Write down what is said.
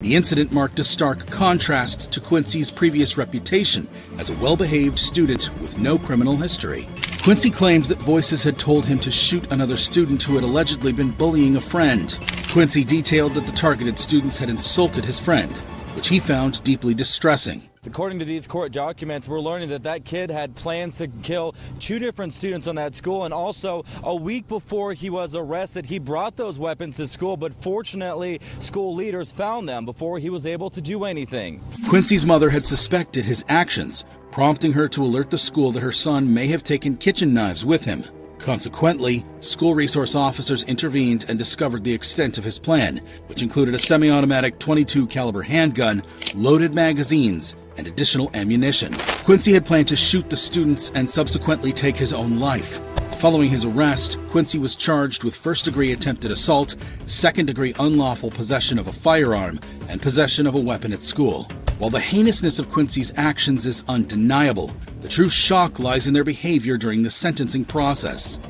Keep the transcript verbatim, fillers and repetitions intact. The incident marked a stark contrast to Quincy's previous reputation as a well-behaved student with no criminal history. Quincy claimed that voices had told him to shoot another student who had allegedly been bullying a friend. Quincy detailed that the targeted students had insulted his friend, which he found deeply distressing. According to these court documents, we're learning that that kid had plans to kill two different students on that school, and also a week before he was arrested, he brought those weapons to school, but fortunately, school leaders found them before he was able to do anything. Quincy's mother had suspected his actions, prompting her to alert the school that her son may have taken kitchen knives with him. Consequently, school resource officers intervened and discovered the extent of his plan, which included a semi-automatic twenty-two caliber handgun, loaded magazines, and additional ammunition. Quincy had planned to shoot the students and subsequently take his own life. Following his arrest, Quincy was charged with first-degree attempted assault, second-degree unlawful possession of a firearm, and possession of a weapon at school. While the heinousness of Quincy's actions is undeniable, the true shock lies in their behavior during the sentencing process.